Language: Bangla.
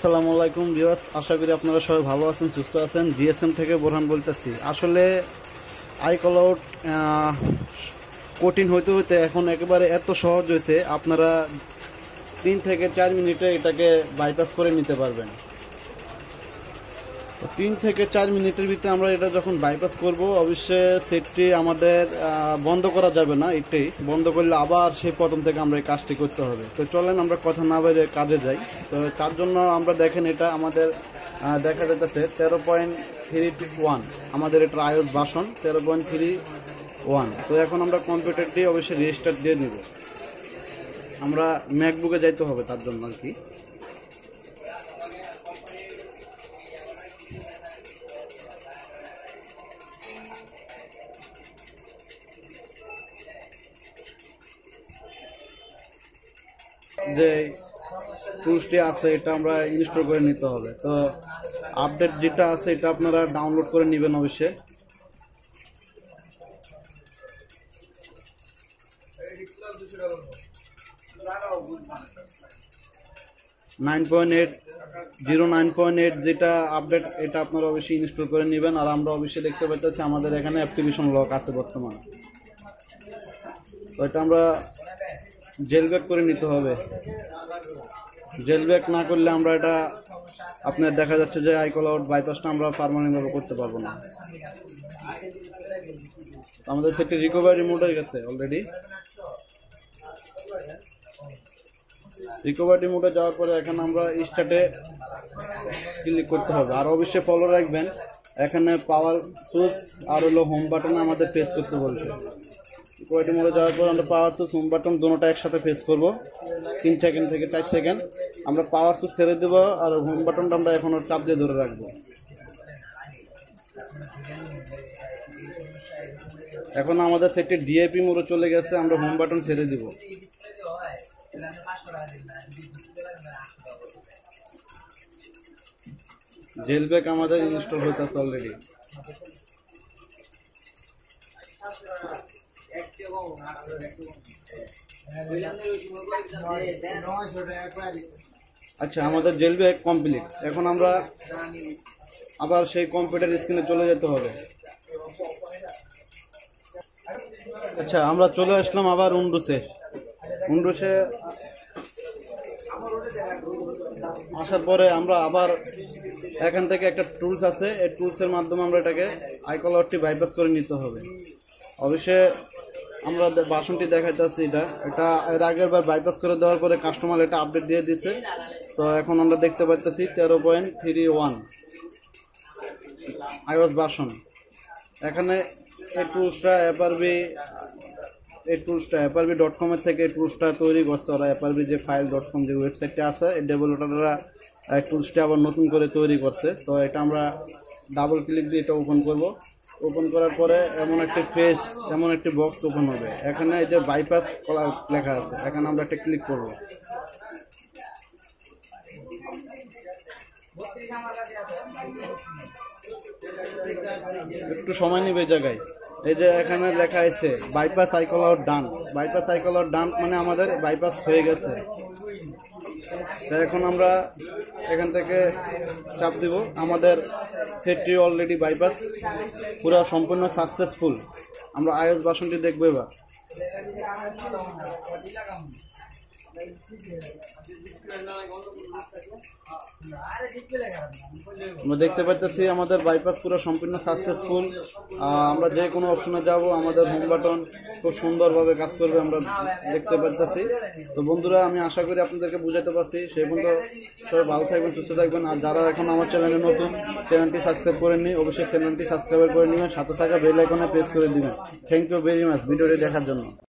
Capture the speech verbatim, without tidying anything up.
আসসালামু আলাইকুম ভিউয়ার্স, আশা করি আপনারা সবাই ভালো আছেন, সুস্থ আছেন। জিএসএম থেকে বোরহান বলতেছি। আসলে আইক্লাউড কঠিন হইতে হইতে এখন একেবারে এত সহজ হয়েছে, আপনারা তিন থেকে চার মিনিটে এটাকে বাইপাস করে নিতে পারবেন। তিন থেকে চার মিনিটের ভিতরে আমরা এটা যখন বাইপাস করব, অবশ্যই সেটটি আমাদের বন্ধ করা যাবে না, এটি বন্ধ করলে আবার সেই প্রথম থেকে আমরা এই কাজটি করতে হবে। তো চলেন আমরা কথা না বাইরে কাজে যাই। তো তার জন্য আমরা দেখেন এটা আমাদের দেখা যাইতেছে তেরো পয়েন্ট থ্রি ওয়ান, আমাদের এটা আইওএস ভার্সন তেরো পয়েন্ট থ্রি ওয়ান। তো এখন আমরা কম্পিউটারটি অবশ্যই রেজিস্টার দিয়ে নিব, আমরা ম্যাকবুকে যাইতে হবে তার জন্য আর কি। যে টুলসটি আছে এটা আমরা ইনস্টল করে নিতে হবে। তো আপডেট যেটা আছে এটা আপনারা ডাউনলোড করে নেবেন অবশ্যই। Nine point eight zero nine point eight যেটা আপডেট এটা আপনারা অবশ্যই ইনস্টল করে নেবেন। আর আমরা অবশ্যই দেখতে পাচ্ছি আমাদের এখানে অ্যাপ্লিকেশন লক আছে বর্তমানে, তো এটা আমরা জেলব্যাক করে নিতে হবে। জেলব্যাক না করলে আমরা এটা আপনার দেখা যাচ্ছে যে আইক্লাউড বাইপাসটা আমরা পার্মানেন্টভাবে করতে পারবো না। আমাদের সেটি রিকভারি মোড হয়ে গেছে অলরেডি। রিকভারি মোডে যাওয়ার পরে এখন আমরা স্টার্টে ক্লিক করতে হবে। আর অবশ্যই ফলো রাখবেন, এখানে পাওয়ার সুইচ আর হলো হোম বাটন আমাদের প্রেস করতে বলছে। রিকভারি মোডে যাওয়ার পর আমরা পাওয়ার সুইচ হোম বাটন দুটোটা একসাথে প্রেস করব, তিন সেকেন্ড থেকে চার সেকেন্ড। আমরা পাওয়ার সুইচ ছেড়ে দেবো আর হোম বাটনটা আমরা এখনো চাপ দিয়ে ধরে রাখবো। এখন আমাদের সেটি ডিআইপি মোডে চলে গেছে, আমরা হোম বাটন ছেড়ে দিব। জেলব্যাক আমাদের ইনস্টল হয়েছে অলরেডি। আচ্ছা, আমাদের জেলব্যাক কমপ্লিট। এখন আমরা আবার সেই কম্পিউটার স্ক্রিনে চলে যেতে হবে। আচ্ছা, আমরা চলে আসলাম আবার উইন্ডোজে। উইন্ডোজে আসার পরে আমরা আবার এখান থেকে একটা টুলস আছে, এই টুলসের মাধ্যমে আমরা এটাকে আইক্লাউডটি বাইপাস করে নিতে হবে। অবশ্যই আমরা ভার্সনটি দেখাইতেছি, এটা এটা এর আগের বার বাইপাস করে দেওয়ার পরে কাস্টমার এটা আপডেট দিয়ে দিছে। তো এখন আমরা দেখতে পাইতেছি তেরো point three one iOS version. এখানে এই টুলসটা এফআরবি এই টুলসটা এফআরবি ডট কমের থেকে এই টুলসটা তৈরি করছে ওরা। এফআরবি যে ফাইল ডট কম যে ওয়েবসাইটটা আছে, এই ডেভেলপাররা এই টুলসটা আবার নতুন করে তৈরি করছে। তো এটা আমরা ডাবল ক্লিক দিয়ে এটা ওপেন করব। ওপেন করার পরে এমন একটি পেজ, এমন একটি বক্স ওপেন হবে, এখানে এই যে বাইপাস লেখা আছে, এখানে আমরা একটা ক্লিক করব। একটু সময় নেবে জায়গায়। এই যে এখানে লেখা আছে bypass iCloud done. Bypass iCloud done মানে আমাদের বাইপাস হয়ে গেছে। এখন আমরা এখান থেকে চাপ দিব, আমাদের সেটটি অলরেডি বাইপাস পুরো সম্পূর্ণ সাকসেসফুল। আমরা আইওএস ভার্সনটি দেখবো এবার। আমরা দেখতে পাচ্ছি আমাদের বাইপাস পুরো সম্পূর্ণ সাকসেসফুল। আমরা যে কোনো অপশনে যাব, আমাদের হোম বাটন খুব সুন্দরভাবে কাজ করবে, আমরা দেখতে পাচ্ছি। তো বন্ধুরা, আমি আশা করি আপনাদেরকে বুঝাতে পারছি। সেই বন্ধু সবাই ভালো থাকবেন, সুস্থ থাকবেন। আর যারা এখন আমার চ্যানেলে নতুন, চ্যানেলটি সাবস্ক্রাইব করেননি অবশ্যই চ্যানেলটি সাবস্ক্রাইব করে নেবেন, সাথে থাকা বেল আইকনে প্রেস করে দেবেন। থ্যাংক ইউ ভেরি মাচ ভিডিওটি দেখার জন্য।